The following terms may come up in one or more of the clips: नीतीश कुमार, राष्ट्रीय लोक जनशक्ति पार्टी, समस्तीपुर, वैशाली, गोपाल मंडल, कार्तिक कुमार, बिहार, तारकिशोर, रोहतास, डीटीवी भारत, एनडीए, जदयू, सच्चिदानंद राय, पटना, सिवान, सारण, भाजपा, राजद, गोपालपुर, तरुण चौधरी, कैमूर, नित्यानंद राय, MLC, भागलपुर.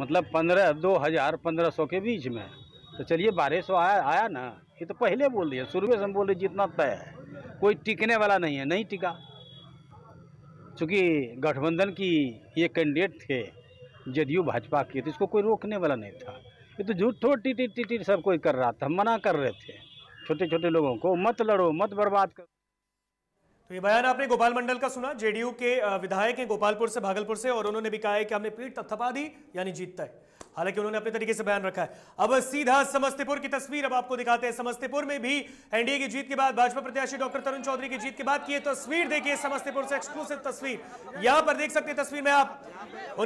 मतलब 2015 के बीच में। तो चलिए 1200 आया ना, ये तो पहले बोल दिया, शुरू से हम बोल रहे जितना तय है, कोई टिकने वाला नहीं है, नहीं टिका। चूँकि गठबंधन की ये कैंडिडेट थे जदयू भाजपा के, तो इसको कोई रोकने वाला नहीं था। ये तो झूठ थोड़ टीटी सब कोई कर रहा था, मना कर रहे थे छोटे छोटे लोगों को, मत लड़ो मत बर्बाद करो। तो ये बयान आपने गोपाल मंडल का सुना, जेडीयू के विधायक हैं गोपालपुर से, भागलपुर से, और उन्होंने भी कहा है कि हमने पीठ थपथपा दी यानी जीतता है। हालांकि उन्होंने अपने तरीके से बयान रखा है। अब सीधा समस्तीपुर की तस्वीर अब आपको दिखाते हैं। समस्तीपुर में भी एनडीए की जीत के बाद, भाजपा प्रत्याशी डॉक्टर तरुण चौधरी की जीत के बाद की तस्वीर देखिए, समस्तीपुर से एक्सक्लूसिव तस्वीर। यहां पर देख सकते हैं तस्वीर में आप,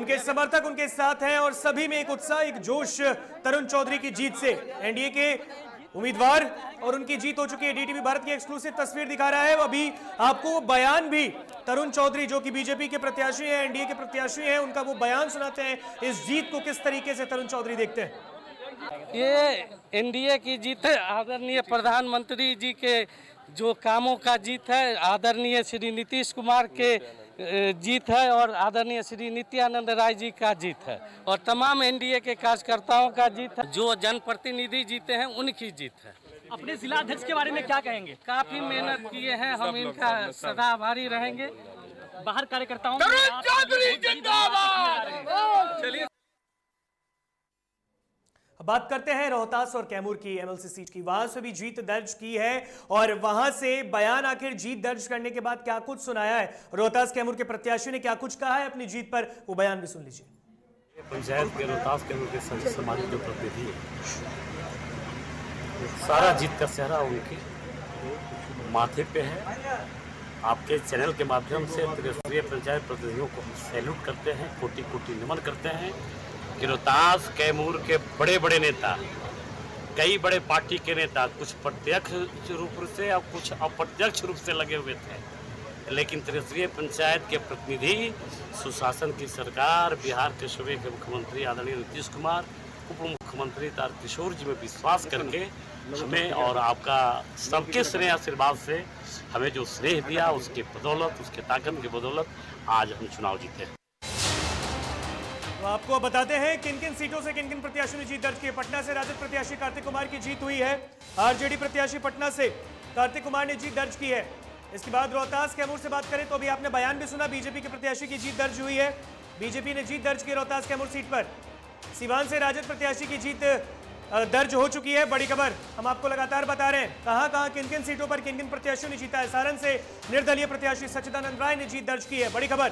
उनके समर्थक उनके साथ हैं और सभी में एक उत्साह, एक जोश तरुण चौधरी की जीत से, एनडीए के उम्मीदवार, और उनकी जीत हो चुकी है। डीटीवी भारत की एक्सक्लूसिव तस्वीर दिखा रहा है। अभी आपको बयान भी तरुण चौधरी जो कि बीजेपी के प्रत्याशी हैं, एनडीए के प्रत्याशी हैं, उनका वो बयान सुनाते हैं। इस जीत को किस तरीके से तरुण चौधरी देखते हैं? ये एनडीए की जीत है, आदरणीय प्रधानमंत्री जी के जो कामों का जीत है, आदरणीय श्री नीतीश कुमार के जीत है और आदरणीय श्री नित्यानंद राय जी का जीत है और तमाम एनडीए के कार्यकर्ताओं का जीत है, जो जनप्रतिनिधि जीते हैं उनकी जीत है। अपने जिला अध्यक्ष के बारे में क्या कहेंगे? काफी मेहनत किए हैं, हम इनका सदा आभारी रहेंगे। बाहर कार्यकर्ताओं चलिए बात करते हैं रोहतास और कैमूर की एमएलसी सीट की। वहां से भी जीत दर्ज की है और वहां से बयान, आखिर जीत दर्ज करने के बाद क्या कुछ सुनाया है, रोहतास कैमूर के प्रत्याशी ने क्या कुछ कहा है अपनी जीत पर, वो बयान भी सुन लीजिए। पंचायत के रोहतास कैमूर के समाज के प्रतिनिधि है, सारा जीत का सेहरा उनके माथे पे है। आपके चैनल के माध्यम से त्रिस्तरीय पंचायत प्रतिनिधियों को सैल्यूट करते हैं, कोटि कोटि नमन करते हैं कि रोहतास कैमूर के बड़े बड़े नेता, कई बड़े पार्टी के नेता, कुछ प्रत्यक्ष रूप से और कुछ अप्रत्यक्ष रूप से लगे हुए थे, लेकिन त्रिस्तरीय पंचायत के प्रतिनिधि, सुशासन की सरकार, बिहार के सूबे के मुख्यमंत्री आदरणीय नीतीश कुमार, उप मुख्यमंत्री तारकिशोर जी में विश्वास करके हमें और आपका सबके स्नेह आशीर्वाद से हमें जो स्नेह दिया, उसके बदौलत, उसके ताकत की बदौलत आज हम चुनाव जीते। तो आपको बताते हैं किन किन सीटों से किन किन प्रत्याशियों ने जीत दर्ज की है। पटना से राजद प्रत्याशी कार्तिक कुमार की जीत हुई है, आरजेडी प्रत्याशी पटना से कार्तिक कुमार ने जीत दर्ज की है। इसके बाद रोहतास कैमूर से बात करें तो अभी आपने बयान भी सुना, बीजेपी के प्रत्याशी की जीत दर्ज हुई है, बीजेपी ने जीत दर्ज की रोहतास कैमूर सीट पर। सिवान से राजद प्रत्याशी की जीत दर्ज हो चुकी है। बड़ी खबर हम आपको लगातार बता रहे हैं, कहां-कहां किन किन सीटों पर किन किन प्रत्याशियों ने जीता है। सारण से निर्दलीय प्रत्याशी सच्चिदानंद राय ने जीत दर्ज की है, बड़ी खबर।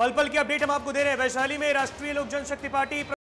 पल पल की अपडेट हम आपको दे रहे हैं। वैशाली में राष्ट्रीय लोक जनशक्ति पार्टी